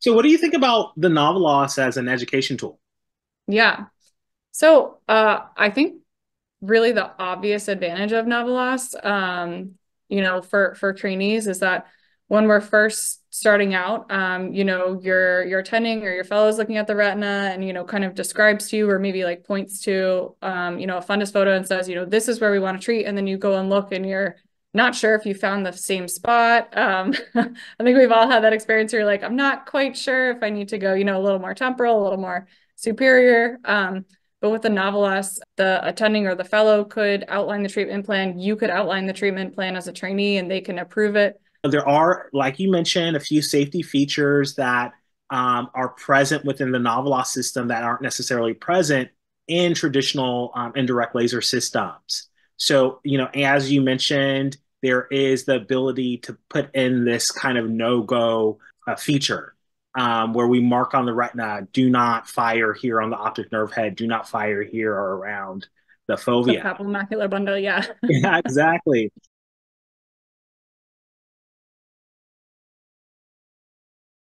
So what do you think about the Navilas as an education tool? Yeah. So I think really the obvious advantage of Navilas, you know, for trainees is that when we're first starting out, you know, your attending or your fellow's looking at the retina and, you know, kind of describes to you, or maybe like points to, you know, a fundus photo and says, you know, this is where we want to treat. And then you go and look and you're not sure if you found the same spot. I think we've all had that experience where you're like, I'm not quite sure if I need to go, you know, a little more temporal, a little more superior. But with the Navilas, the attending or the fellow could outline the treatment plan. You could outline the treatment plan as a trainee and they can approve it. There are, like you mentioned, a few safety features that are present within the Navilas system that aren't necessarily present in traditional indirect laser systems. So, you know, as you mentioned, there is the ability to put in this kind of no-go feature where we mark on the retina, do not fire here on the optic nerve head, do not fire here or around the fovea. The papulomacular bundle, yeah. Yeah, exactly.